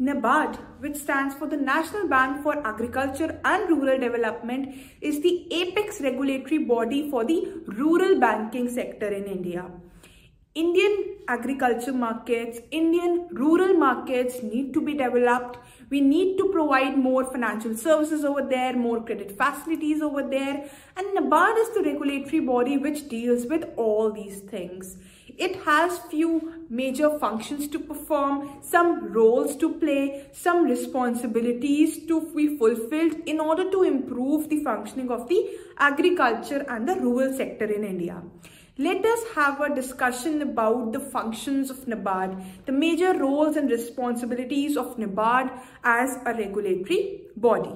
NABARD, which stands for the National Bank for Agriculture and Rural Development, is the apex regulatory body for the rural banking sector in India. Indian agriculture markets, Indian rural markets need to be developed. We need to provide more financial services over there, more credit facilities over there. And NABARD is the regulatory body which deals with all these things. It has few major functions to perform, some roles to play, some responsibilities to be fulfilled in order to improve the functioning of the agriculture and the rural sector in India. Let us have a discussion about the functions of NABARD, the major roles and responsibilities of NABARD as a regulatory body.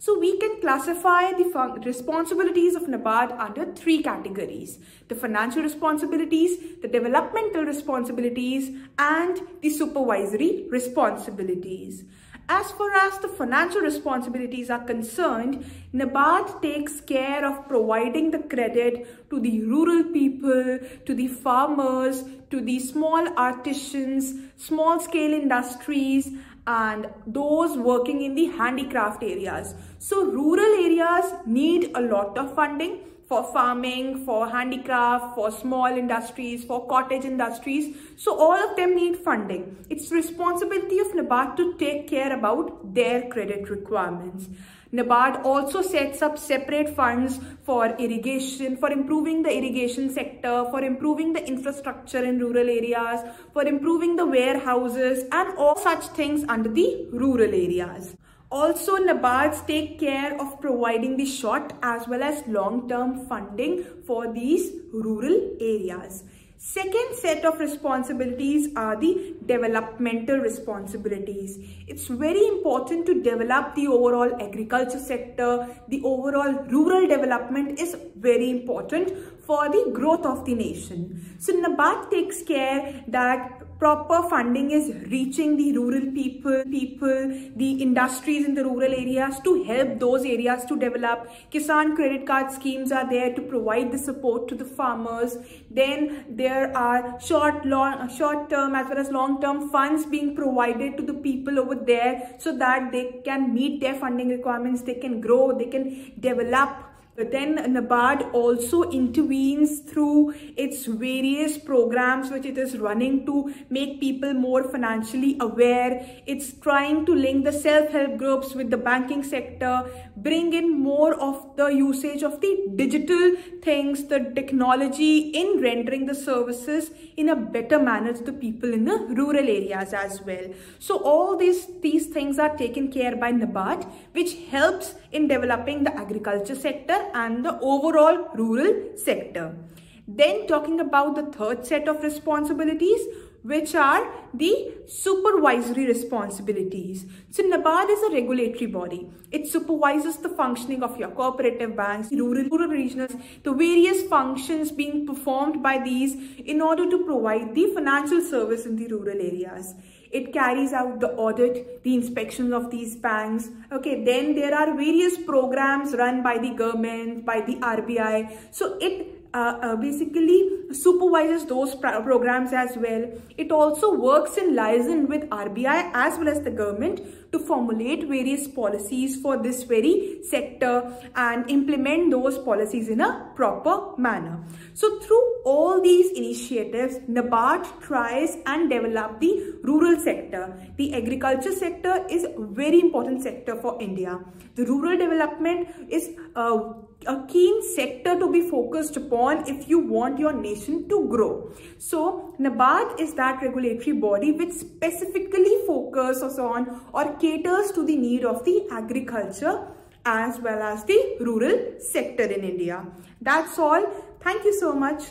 So we can classify the responsibilities of NABARD under three categories: the financial responsibilities, the developmental responsibilities, and the supervisory responsibilities. As far as the financial responsibilities are concerned, NABARD takes care of providing the credit to the rural people, to the farmers, to the small artisans, small-scale industries, and those working in the handicraft areas. So rural areas need a lot of funding for farming, for handicraft, for small industries, for cottage industries. So all of them need funding. It's the responsibility of NABARD to take care about their credit requirements. NABARD also sets up separate funds for irrigation, for improving the irrigation sector, for improving the infrastructure in rural areas, for improving the warehouses and all such things under the rural areas. Also, NABARD take care of providing the short as well as long-term funding for these rural areas. Second set of responsibilities are the developmental responsibilities. It's very important to develop the overall agriculture sector. The overall rural development is very important for the growth of the nation. So NABARD takes care that proper funding is reaching the rural people, the industries in the rural areas to help those areas to develop. Kisan credit card schemes are there to provide the support to the farmers. Then there are short-term as well as long-term funds being provided to the people over there so that they can meet their funding requirements, they can grow, they can develop. But then NABARD also intervenes through its various programs which it is running to make people more financially aware. It's trying to link the self-help groups with the banking sector, bring in more of the usage of the digital things, the technology in rendering the services in a better manner to the people in the rural areas as well. So all these things are taken care by NABARD, which helps in developing the agriculture sector and the overall rural sector. Then talking about the third set of responsibilities, which are the supervisory responsibilities. So NABARD is a regulatory body. It supervises the functioning of your cooperative banks, rural regionals, the various functions being performed by these in order to provide the financial service in the rural areas. It carries out the audit, the inspection of these banks. Okay, then there are various programs run by the government, by the RBI. So it basically supervises those programs as well. It also works in liaison with RBI as well as the government to formulate various policies for this very sector and implement those policies in a proper manner. So through all these initiatives, NABARD tries and develops the rural sector. The agriculture sector is a very important sector for India. The rural development is a keen sector to be focused upon if you want your nation to grow. So NABARD is that regulatory body which specifically focuses on or caters to the need of the agriculture as well as the rural sector in India. That's all. Thank you so much.